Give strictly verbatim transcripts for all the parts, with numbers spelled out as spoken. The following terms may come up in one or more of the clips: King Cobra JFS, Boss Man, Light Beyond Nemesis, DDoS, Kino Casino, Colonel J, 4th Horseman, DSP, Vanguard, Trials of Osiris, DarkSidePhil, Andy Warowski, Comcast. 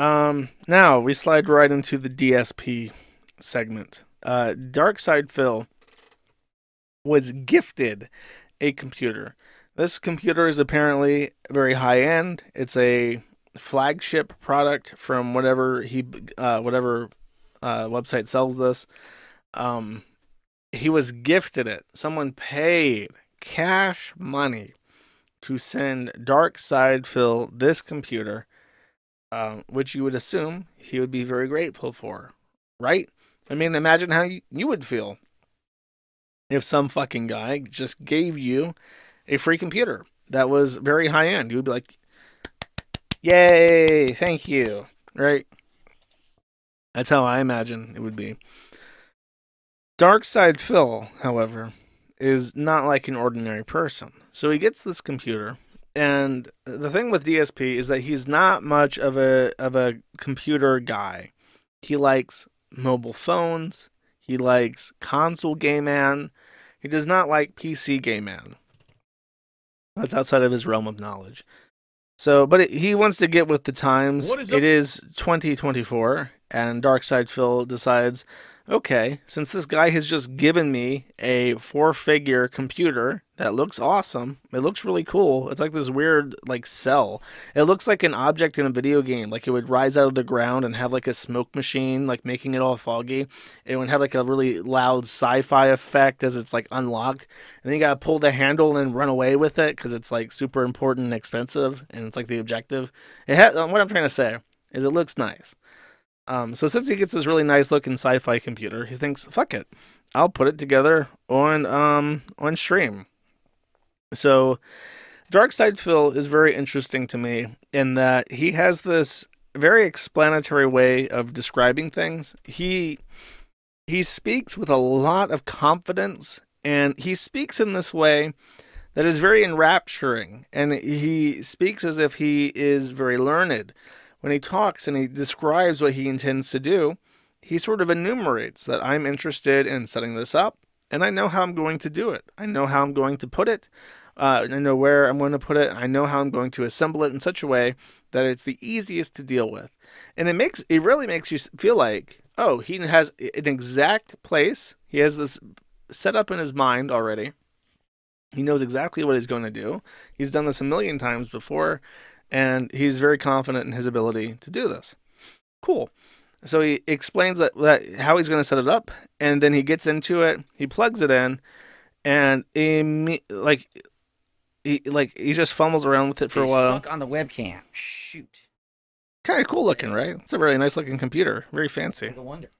Um, now, we slide right into the D S P segment. Uh, DarkSidePhil was gifted a computer. This computer is apparently very high-end. It's a flagship product from whatever he, uh, whatever uh, website sells this. Um, he was gifted it. Someone paid cash money to send DarkSidePhil this computer, um, which you would assume he would be very grateful for, right? I mean, imagine how you, you would feel if some fucking guy just gave you a free computer that was very high-end. You would be like, yay, thank you, right? That's how I imagine it would be. DarkSidePhil, however, is not like an ordinary person. So he gets this computer, and the thing with D S P is that he's not much of a of a computer guy. He likes mobile phones, he likes console game man, he does not like P C game man. That's outside of his realm of knowledge. So, but it, he wants to get with the times. Is it is twenty twenty-four, and DarkSidePhil decides, okay, since this guy has just given me a four-figure computer that looks awesome, it looks really cool. It's like this weird, like, cell. It looks like an object in a video game. Like, it would rise out of the ground and have, like, a smoke machine, like, making it all foggy. It would have, like, a really loud sci-fi effect as it's, like, unlocked. And then you gotta pull the handle and run away with it because it's, like, super important and expensive, and it's, like, the objective. It has, what I'm trying to say is it looks nice. Um, so since he gets this really nice looking sci-fi computer, he thinks, fuck it, I'll put it together on, um, on stream. So DarkSidePhil is very interesting to me in that he has this very explanatory way of describing things. He, he speaks with a lot of confidence, and he speaks in this way that is very enrapturing, and he speaks as if he is very learned. When he talks and he describes what he intends to do, he sort of enumerates that I'm interested in setting this up, and I know how I'm going to do it. I know how I'm going to put it. Uh, I know where I'm going to put it. I know how I'm going to assemble it in such a way that it's the easiest to deal with. And it makes it really makes you feel like, oh, he has an exact place. He has this set up in his mind already. He knows exactly what he's going to do. He's done this a million times before. And he's very confident in his ability to do this. Cool. So he explains that, that how he's going to set it up, and then he gets into it. He plugs it in, and he, like he like he just fumbles around with it for he's a while. Stuck on the webcam. Shoot. Kind of cool looking, right? It's a really nice looking computer. Very fancy. No wonder.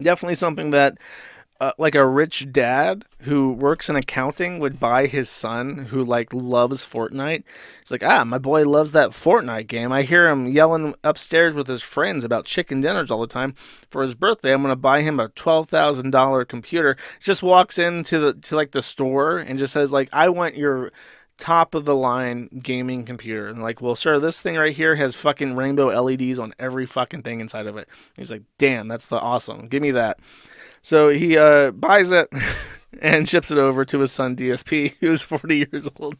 Definitely something that. Uh, like a rich dad who works in accounting would buy his son who like loves Fortnite. He's like, ah, my boy loves that Fortnite game. I hear him yelling upstairs with his friends about chicken dinners all the time. For his birthday, I'm going to buy him a twelve thousand dollar computer. Just walks into the, to like the store and just says like, I want your top of the line gaming computer. And like, well, sir, this thing right here has fucking rainbow L E Ds on every fucking thing inside of it. And he's like, damn, that's the awesome. Give me that. So he uh, buys it and ships it over to his son, D S P, who's forty years old,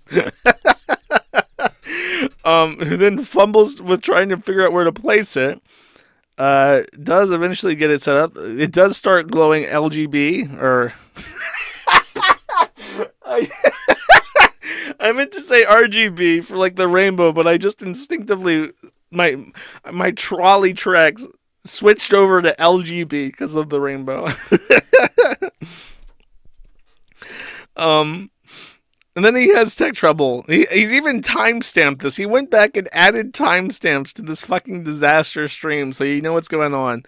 um, who then fumbles with trying to figure out where to place it, uh, does eventually get it set up. It does start glowing L G B, or... I meant to say R G B for, like, the rainbow, but I just instinctively... My, my trolley tracks... switched over to L G B because of the rainbow. um, and then he has tech trouble. He, he's even timestamped this. He went back and added timestamps to this fucking disaster stream, so you know what's going on.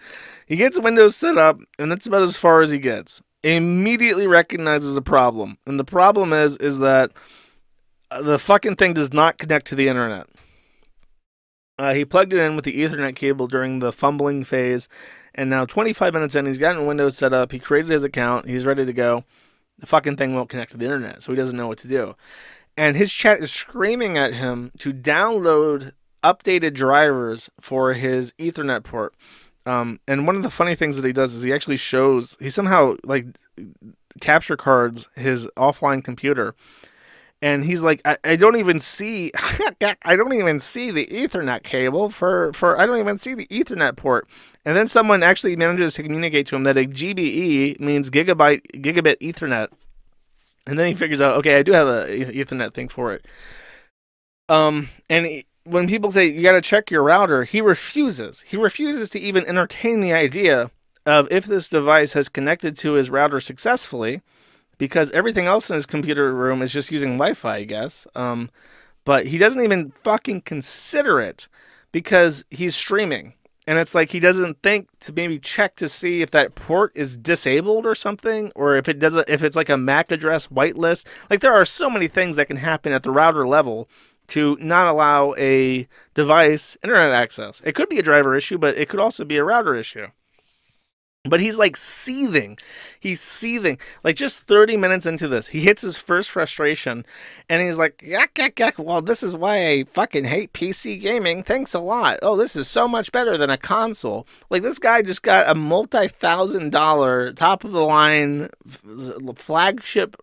He gets Windows set up, and that's about as far as he gets. He immediately recognizes a problem, and the problem is is that the fucking thing does not connect to the internet. Uh, he plugged it in with the Ethernet cable during the fumbling phase, and now twenty-five minutes in, he's gotten Windows set up, he created his account, he's ready to go. The fucking thing won't connect to the internet, so he doesn't know what to do. And his chat is screaming at him to download updated drivers for his Ethernet port. Um, and one of the funny things that he does is he actually shows, he somehow, like, capture cards his offline computer, And he's like, I, I don't even see, I don't even see the Ethernet cable for, for, I don't even see the Ethernet port. And then someone actually manages to communicate to him that a G B E means gigabyte, gigabit Ethernet. And then he figures out, okay, I do have an Ethernet thing for it. Um, and he, when people say, you got to check your router, he refuses. He refuses to even entertain the idea of if this device has connected to his router successfully, because everything else in his computer room is just using Wi-Fi, I guess. Um, but he doesn't even fucking consider it because he's streaming. And it's like he doesn't think to maybe check to see if that port is disabled or something, or if it doesn't, if it's like a M A C address whitelist. Like, there are so many things that can happen at the router level to not allow a device internet access. It could be a driver issue, but it could also be a router issue. But he's like seething. He's seething. Like, just thirty minutes into this, he hits his first frustration, and he's like, yak, yak, yak, well, this is why I fucking hate P C gaming. Thanks a lot. Oh, this is so much better than a console. Like, this guy just got a multi-thousand dollar, top-of-the-line, flagship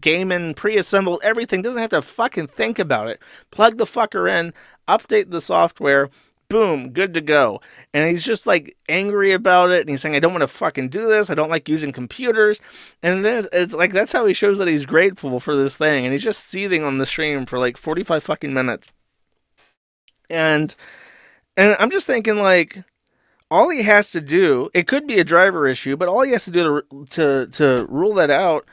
gaming, pre-assembled, everything. Doesn't have to fucking think about it. Plug the fucker in, update the software, boom, good to go. And he's just like angry about it, and he's saying, I don't want to fucking do this, I don't like using computers. And then it's like, that's how he shows that he's grateful for this thing. And he's just seething on the stream for like forty-five fucking minutes. And and I'm just thinking, like, all he has to do, it could be a driver issue, but all he has to do to to, to rule that out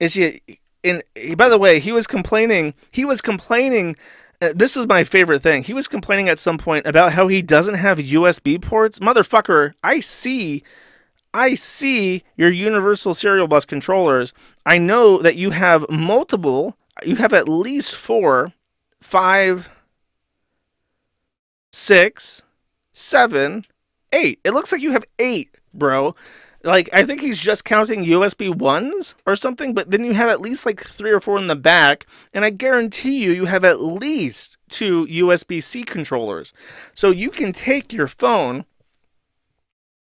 is you. And by the way, he was complaining, he was complaining Uh, this was my favorite thing. He was complaining at some point about how he doesn't have U S B ports. Motherfucker, I see, I see your universal serial bus controllers. I know that you have multiple, you have at least four, five, six, seven, eight. It looks like you have eight, bro. Like, I think he's just counting U S B ones or something, but then you have at least like three or four in the back, and I guarantee you, you have at least two U S B C controllers. So you can take your phone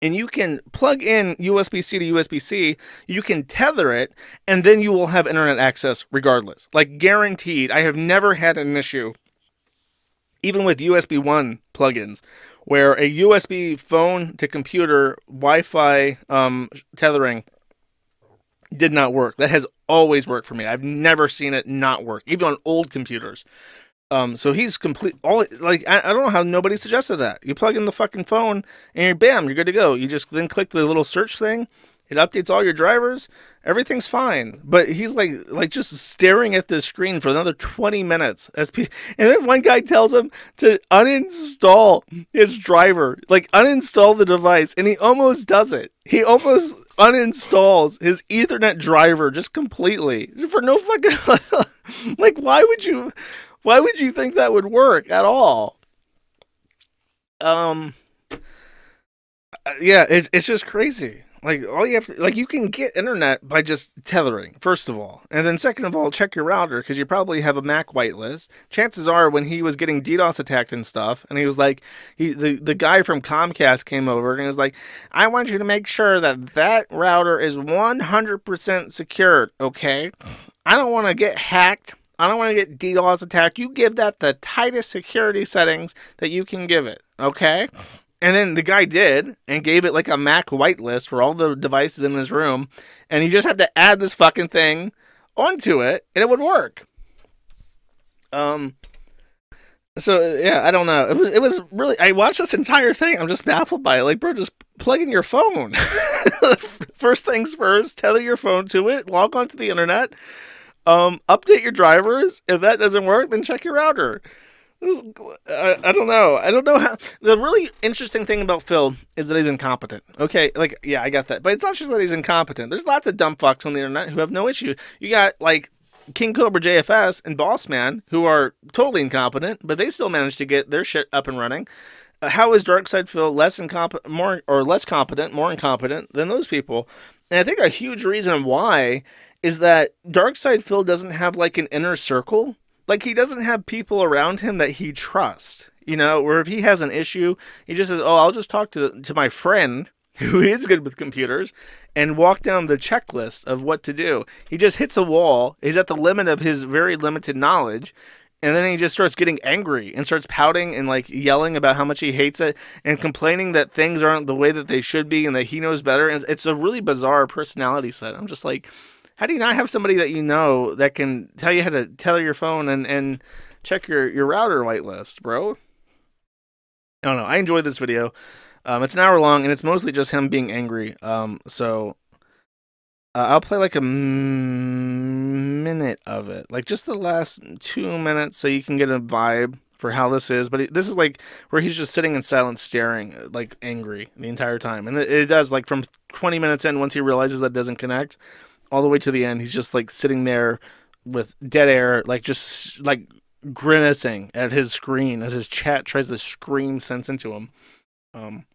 and you can plug in U S B C to U S B C, you can tether it, and then you will have internet access regardless. Like, guaranteed. I have never had an issue, even with U S B one plugins, where a U S B phone to computer Wi-Fi um, tethering did not work. That has always worked for me. I've never seen it not work, even on old computers. Um, so he's complete. All like I, I don't know how nobody suggested that. You plug in the fucking phone and you're, bam, you're good to go. You just then click the little search thing. It updates all your drivers. Everything's fine. But he's like, like just staring at this screen for another twenty minutes. As and then one guy tells him to uninstall his driver, like uninstall the device. And he almost does it. He almost uninstalls his Ethernet driver just completely for no fucking, like, why would you, why would you think that would work at all? Um, yeah, it's, it's just crazy. Like, all you have to, like, you can get internet by just tethering, first of all. And then second of all, check your router, because you probably have a M A C whitelist. Chances are, when he was getting DDoS attacked and stuff, and he was like, he the, the guy from Comcast came over and he was like, I want you to make sure that that router is one hundred percent secured, okay? I don't want to get hacked. I don't want to get DDoS attacked. You give that the tightest security settings that you can give it, okay? And then the guy did, and gave it like a M A C whitelist for all the devices in his room, and you just have to add this fucking thing onto it, and it would work. Um. So yeah, I don't know. It was it was really. I watched this entire thing. I'm just baffled by it. Like, bro, just plug in your phone. First things first. Tether your phone to it. Log onto the internet. Um, update your drivers. If that doesn't work, then check your router. I, I don't know. I don't know how. The really interesting thing about Phil is that he's incompetent. Okay, like, yeah, I got that. But it's not just that he's incompetent. There's lots of dumb fucks on the internet who have no issues. You got, like, King Cobra J F S and Boss Man, who are totally incompetent, but they still managed to get their shit up and running. Uh, how is DarkSidePhil less incompetent, more, or less competent, more incompetent than those people? And I think a huge reason why is that DarkSidePhil doesn't have, like, an inner circle. Like, he doesn't have people around him that he trusts, you know, where if he has an issue, he just says, oh, I'll just talk to, the, to my friend who is good with computers, and walk down the checklist of what to do. He just hits a wall. He's at the limit of his very limited knowledge. And then he just starts getting angry and starts pouting and like yelling about how much he hates it and complaining that things aren't the way that they should be and that he knows better. And it's a really bizarre personality set. I'm just like, how do you not have somebody that you know that can tell you how to tell your phone and, and check your, your router whitelist, bro? I don't know. I enjoyed this video. Um, it's an hour long and it's mostly just him being angry. Um, so uh, I'll play like a minute of it, like just the last two minutes so you can get a vibe for how this is. But this is like where he's just sitting in silence staring, like angry the entire time. And it does, like from twenty minutes in, once he realizes that doesn't connect, all the way to the end, he's just like sitting there with dead air, like just like grimacing at his screen as his chat tries to scream sense into him. Um,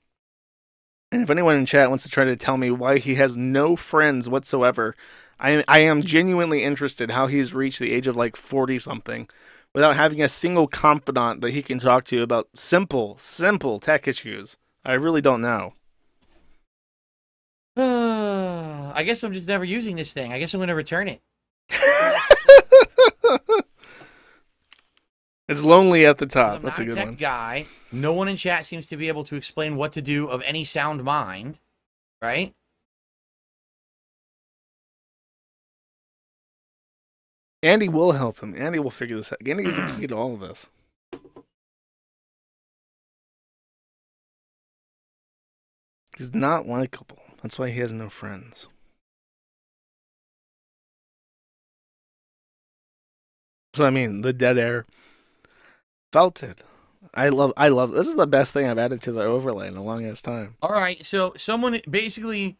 and if anyone in chat wants to try to tell me why he has no friends whatsoever, I am, I am genuinely interested how he's reached the age of like forty something without having a single confidant that he can talk to about simple, simple tech issues. I really don't know. Uh, I guess I'm just never using this thing. I guess I'm going to return it. It's lonely at the top. That's a good one. Guy. No one in chat seems to be able to explain what to do of any sound mind, right? Andy will help him. Andy will figure this out. Andy is the key to all of this. He's not likable. That's why he has no friends. So I mean, the dead air felt it. I love. I love. This is the best thing I've added to the overlay in the longest time. All right. So someone basically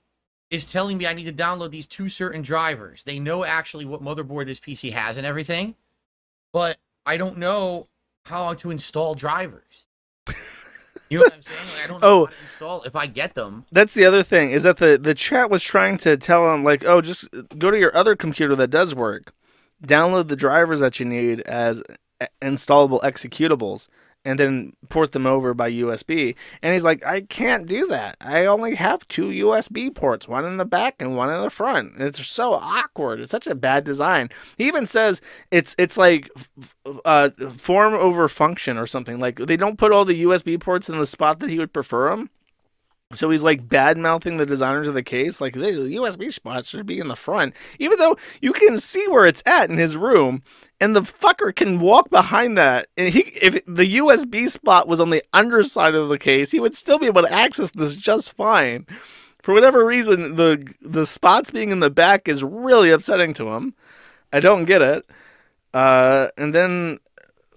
is telling me I need to download these two certain drivers. They know actually what motherboard this P C has and everything, but I don't know how to install drivers. You know what I'm saying? Like, I don't know oh, how to install if I get them. That's the other thing, is that the, the chat was trying to tell him, like, oh, just go to your other computer that does work. Download the drivers that you need as installable executables, and then port them over by U S B. And he's like, I can't do that. I only have two U S B ports, one in the back and one in the front. And it's so awkward. It's such a bad design. He even says it's it's like uh, form over function or something. Like they don't put all the U S B ports in the spot that he would prefer them. So he's like bad mouthing the designers of the case. Like the U S B spots should be in the front, even though you can see where it's at in his room. And the fucker can walk behind that. And he, if the U S B spot was on the underside of the case, he would still be able to access this just fine. For whatever reason, the the spots being in the back is really upsetting to him. I don't get it. Uh, and then,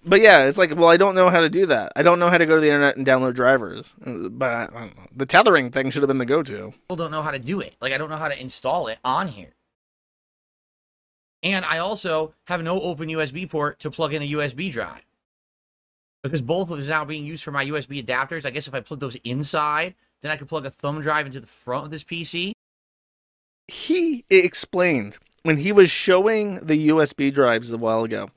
but yeah, it's like, well, I don't know how to do that. I don't know how to go to the internet and download drivers. But I don't know. The tethering thing should have been the go-to. People don't know how to do it. Like, I don't know how to install it on here. And I also have no open U S B port to plug in a U S B drive, because both of them are now being used for my U S B adapters. I guess if I plug those inside, then I could plug a thumb drive into the front of this P C. He explained when he was showing the U S B drives a while ago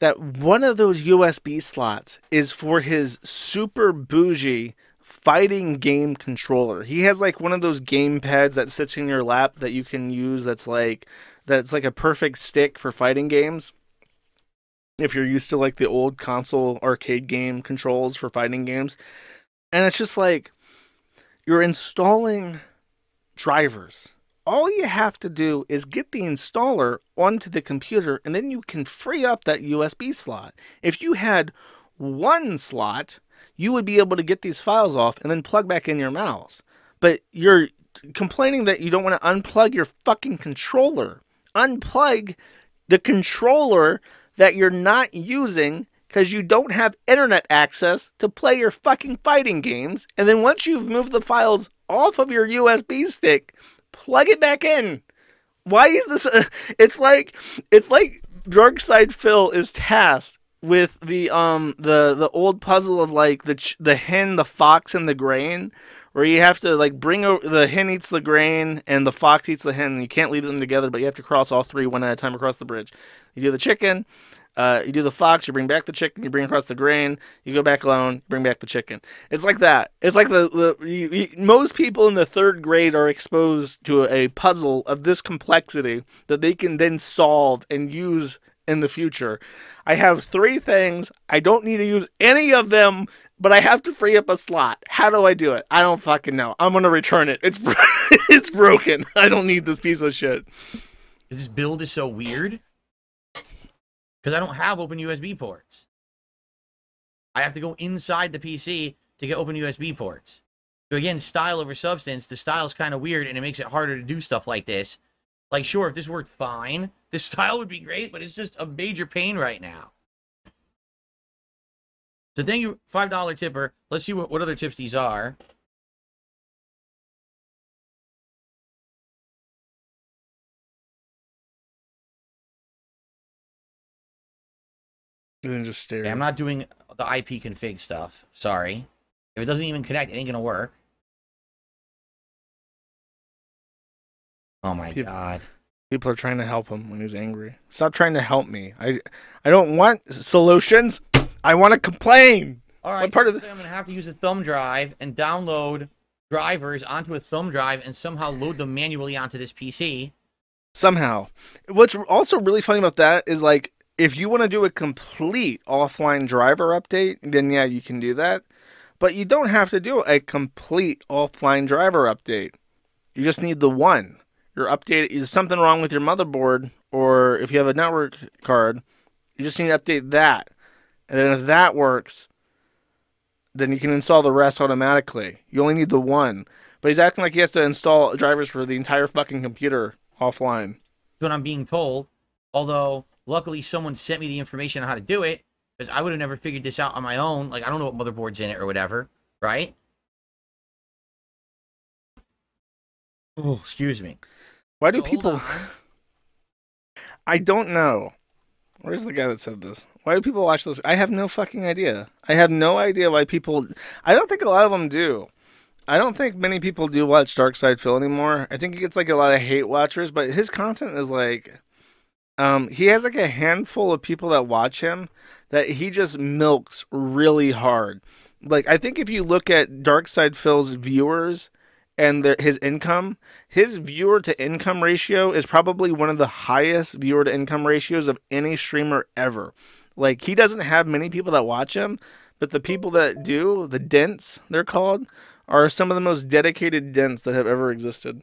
that one of those U S B slots is for his super bougie fighting game controller. He has like one of those game pads that sits in your lap that you can use, that's like that's like a perfect stick for fighting games. If you're used to like the old console arcade game controls for fighting games. And it's just like, you're installing drivers. All you have to do is get the installer onto the computer, and then you can free up that U S B slot. If you had one slot, you would be able to get these files off and then plug back in your mouse. But you're complaining that you don't want to unplug your fucking controller. Unplug the controller that you're not using because you don't have internet access to play your fucking fighting games. And then once you've moved the files off of your U S B stick, plug it back in. Why is this? Uh, it's like, it's like DarkSidePhil is tasked with the um the the old puzzle of like the ch the hen, the fox, and the grain, where you have to like bring over, the hen eats the grain and the fox eats the hen, and you can't leave them together, but you have to cross all three one at a time across the bridge. You do the chicken, Uh, you do the fox, you bring back the chicken, you bring across the grain, you go back alone, bring back the chicken. It's like that. It's like the, the you, you, most people in the third grade are exposed to a puzzle of this complexity that they can then solve and use in the future. I have three things. I don't need to use any of them, but I have to free up a slot. How do I do it? I don't fucking know. I'm going to return it. It's it's broken. I don't need this piece of shit. This build is so weird because I don't have open U S B ports. I have to go inside the P C to get open U S B ports. So again, style over substance. The style's kind of weird, and it makes it harder to do stuff like this. Like, sure, if this worked fine, this style would be great, but it's just a major pain right now. So thank you, five dollar tipper. Let's see what, what other tips these are. And then just stare. Yeah, I'm not doing the I P config stuff. Sorry. If it doesn't even connect, it ain't going to work. Oh, my people, God. People are trying to help him when he's angry. Stop trying to help me. I I don't want solutions. I want to complain. All right. Part of the I'm going to have to use a thumb drive and download drivers onto a thumb drive and somehow load them manually onto this P C. Somehow. What's also really funny about that is, like, if you want to do a complete offline driver update, then, yeah, you can do that. But you don't have to do a complete offline driver update. You just need the one. Your update is something wrong with your motherboard, or if you have a network card, you just need to update that. And then if that works, then you can install the rest automatically. You only need the one. But he's acting like he has to install drivers for the entire fucking computer offline. That's what I'm being told, although luckily someone sent me the information on how to do it, because I would have never figured this out on my own. Like, I don't know what motherboard's in it or whatever, right? Oh, excuse me. Why do so, people... I don't know. Where's the guy that said this? Why do people watch this? I have no fucking idea. I have no idea why people... I don't think a lot of them do. I don't think many people do watch DarkSidePhil anymore. I think he gets, like, a lot of hate watchers, but his content is, like... Um, he has, like, a handful of people that watch him that he just milks really hard. Like, I think if you look at DarkSidePhil's viewers... and the, his income, his viewer-to-income ratio is probably one of the highest viewer-to-income ratios of any streamer ever. Like, he doesn't have many people that watch him, but the people that do, the dents, they're called, are some of the most dedicated dents that have ever existed.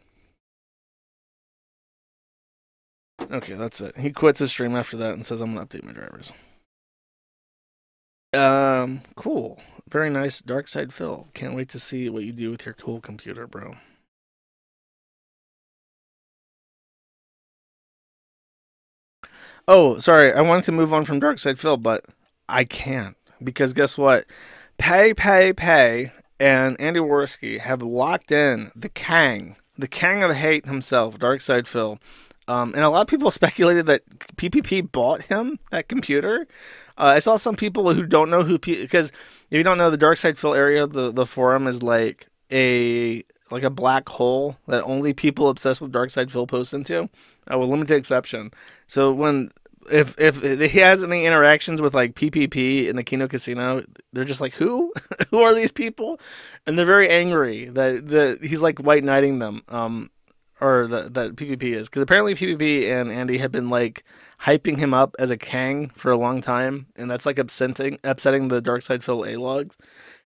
Okay, that's it. He quits his stream after that and says, I'm going to update my drivers. Um, cool. Very nice DarkSidePhil. Can't wait to see what you do with your cool computer, bro. Oh, sorry. I wanted to move on from DarkSidePhil, but I can't. Because guess what? Pay, Pay, Pay and Andy Warowski have locked in the Kang, the Kang of hate himself, DarkSidePhil. Um, and a lot of people speculated that P P P bought him that computer. Uh, I saw some people who don't know who, because if you don't know, the DarkSidePhil area, the the forum is like a like a black hole that only people obsessed with DarkSidePhil post into, uh, with limited exception. So when if if he has any interactions with like P P P in the Kino Casino, they're just like, who who are these people? And they're very angry that the he's like white knighting them. Um, Or that that P P P is, because apparently P P P and Andy have been like hyping him up as a Kang for a long time, and that's like upsetting upsetting the DarkSidePhil A-logs.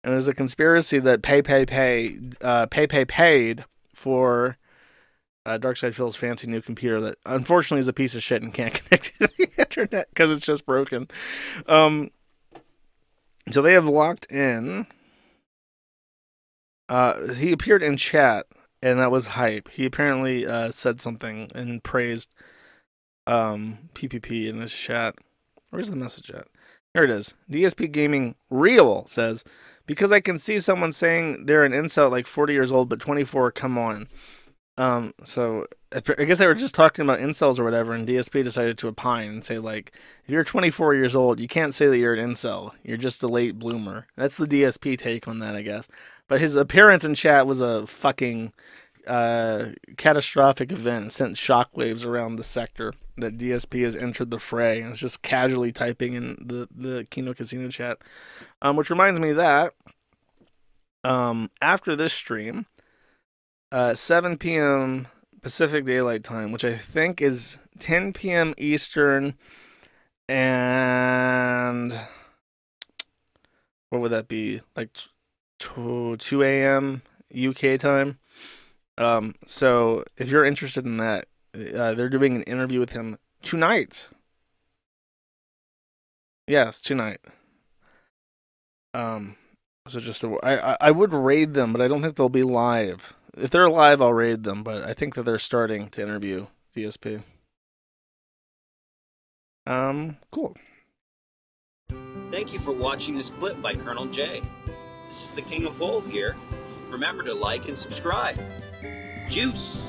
And there's a conspiracy that pay pay pay uh, pay pay paid for uh, DarkSidePhil's fancy new computer that unfortunately is a piece of shit and can't connect to the internet because it's just broken. Um, so they have locked in. Uh, he appeared in chat. And that was hype. He apparently uh, said something and praised um, P P P in his chat. Where's the message at? Here it is. D S P Gaming Real says, because I can see someone saying they're an incel like forty years old, but twenty-four, come on. Um, so I guess they were just talking about incels or whatever, and D S P decided to opine and say, like, if you're twenty-four years old, you can't say that you're an incel. You're just a late bloomer. That's the D S P take on that, I guess. But his appearance in chat was a fucking uh, catastrophic event sent shockwaves around the sector that D S P has entered the fray, and it's just casually typing in the, the Kino Casino chat. Um, which reminds me that um, after this stream, uh, seven P M Pacific Daylight Time, which I think is ten P M Eastern, and what would that be? Like two A M U K time. Um, so if you're interested in that, uh, they're doing an interview with him tonight. Yes, tonight. Um, so just a, I I would raid them, but I don't think they'll be live. If they're live, I'll raid them, but I think that they're starting to interview D S P. Um, cool. Thank you for watching this clip by Colonel J. This is the King of Bold here. Remember to like and subscribe. Juice!